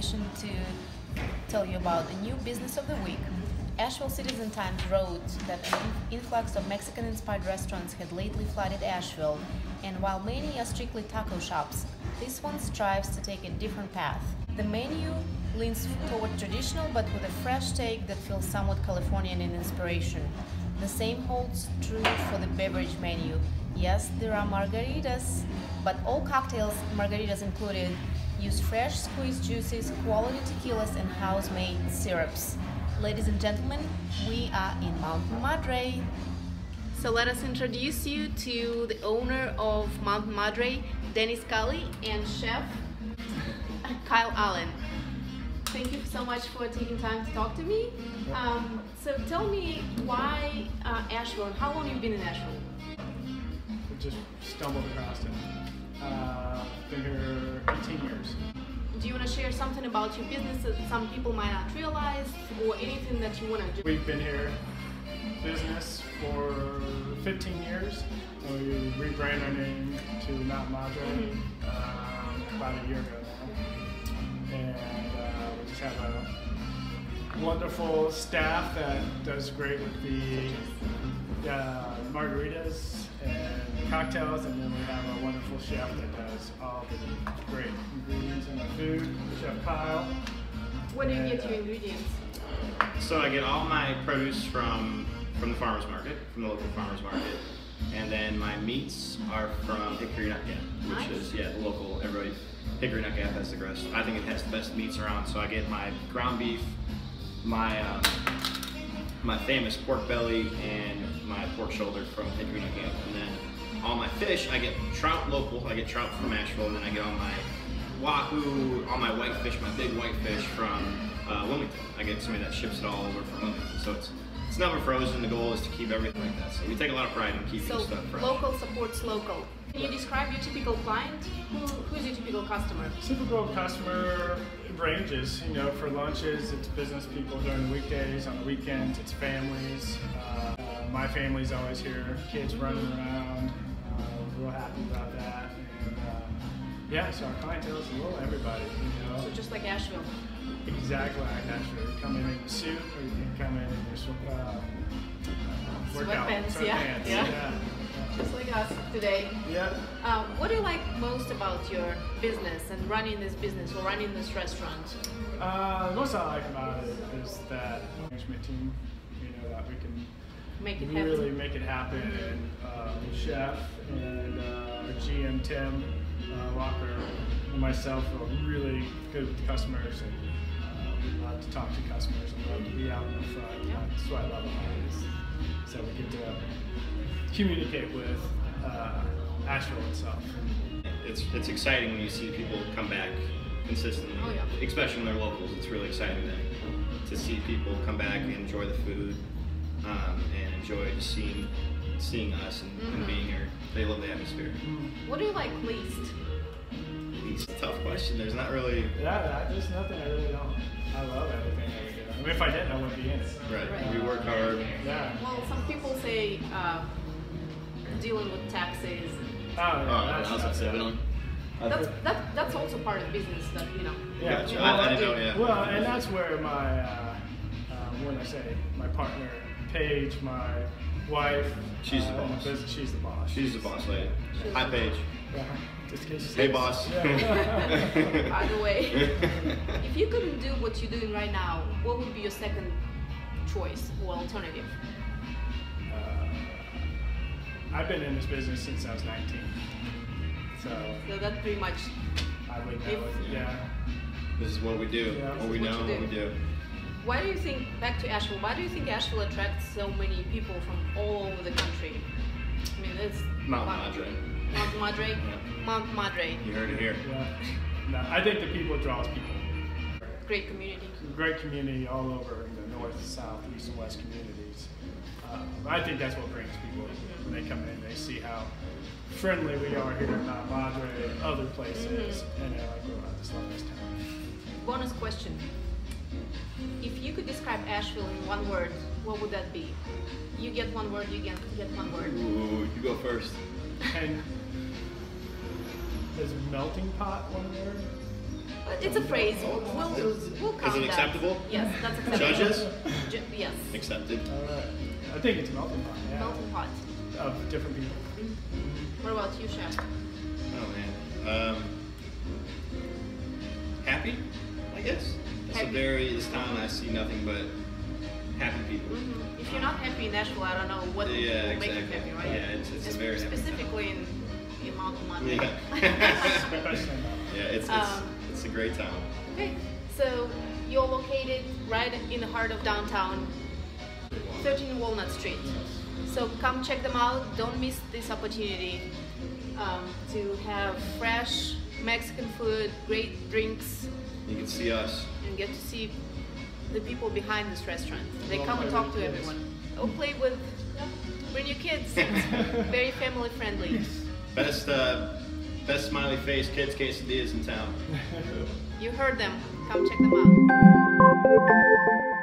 permission to tell you about the new business of the week. Asheville Citizen Times wrote that an influx of Mexican-inspired restaurants had lately flooded Asheville, and while many are strictly taco shops, this one strives to take a different path. The menu leans toward traditional, but with a fresh take that feels somewhat Californian in inspiration. The same holds true for the beverage menu. Yes, there are margaritas, but all cocktails, margaritas included, use fresh squeezed juices, quality tequilas, and house-made syrups. Ladies and gentlemen, we are in Mountain Madre. So let us introduce you to the owner of Mountain Madre, Danny Scully, and chef Kyle Allen. Thank you so much for taking time to talk to me. So tell me why Asheville, and how long have you been in Asheville? We just stumbled across it. Been here 18 years. Do you want to share something about your business that some people might not realize, or anything that you want to do? We've been here business for 15 years. We rebranded our name to Mountain Madre about a year ago now. And we just have a wonderful staff that does great with the margaritas and cocktails, and then we have a wonderful chef that does all the great ingredients in the food, Chef Kyle. What do you get your ingredients? So I get all my produce from the farmer's market, from the local farmer's market, and then my meats are from Hickory Nut Gap, which is, yeah, the local, everybody, Hickory Nut Gap has the best, I think it has the best meats around, so I get my ground beef, my famous pork belly, and my pork shoulder from Hickory Nut Gap, and then all my fish, I get trout local, I get trout from Asheville, and then I get all my wahoo, all my white fish, my big white fish from Wilmington. I get somebody that ships it all over from Wilmington, so it's never frozen. The goal is to keep everything like that, so we take a lot of pride in keeping stuff fresh. Local supports local. Can you describe your typical client? Who's your typical customer? Typical customer ranges, you know, for lunches it's business people during the weekdays, on the weekends it's families. My family's always here, kids running around, real happy about that. And, yeah, so our clientele is a little everybody, you know. So just like Asheville. Exactly like Asheville. You come in your suit, or you can come in your workout sweatpants, yeah. Just like us today. Yeah. What do you like most about your business and running this business or running this restaurant? Most I like about it is that management team, you know, that we can really make it happen, and Chef and our GM Tim Walker and myself are really good with customers, and we love to talk to customers and love to be out in front. That's what I love about it, so we get to communicate with Asheville itself. It's exciting when you see people come back consistently, especially when they're locals. It's really exciting to see people come back and enjoy the food. And enjoy just seeing us and being here. They love the atmosphere. What do you like least? It's a tough question. There's not really... Yeah, there's nothing I really don't. I love everything I do. I mean, if I didn't, I wouldn't be in it. Right. We work hard. Yeah. Well, some people say dealing with taxes. That's also part of business, that, you know. Yeah, gotcha. I know. Well, and that's where my, when I say my partner, Paige, my wife. She's the boss. She's the boss. She's the boss lady. Hi, Paige. Hey, boss. Yeah. Either way, if you couldn't do what you're doing right now, what would be your second choice or alternative? I've been in this business since I was 19. So that's pretty much. I would know. Yeah. This is what we do. Yeah. What we know. Why do you think, back to Asheville, why do you think Asheville attracts so many people from all over the country? I mean, it's... Mountain Madre. Yeah. Mountain Madre. You heard it here. Yeah. No, I think the people draws people. Great community. Great community all over in the north, south, east, and west communities. I think that's what brings people in. When they come in, they see how friendly we are here in Mountain Madre and other places, and they're like, oh, I just love this town. Bonus question. If you could describe Asheville in one word, what would that be? You get one word, you get one word. Ooh, you go first. And is melting pot one word? It's a phrase. We'll count. Is it acceptable? That. Yes, that's acceptable. Judges? Yes. Accepted. All right. I think it's a melting pot. Yeah. Melting pot. Of different people. What about you, Chef? Oh man. Happy, I guess. That's happy. This town I see nothing but happy people. Mm-hmm. If you're not happy in Nashville, I don't know what will make you happy, right? Yeah, it's a very specifically happy in Mountain Madre. Yeah. Yeah, it's a great town. Okay, so you're located right in the heart of downtown, 13 Walnut Street. So come check them out. Don't miss this opportunity to have fresh Mexican food, great drinks. You can see us. And get to see the people behind this restaurant. They come and talk to everyone. Oh, play with, bring your kids. It's very family friendly. Best smiley face kids quesadillas in town. You heard them. Come check them out.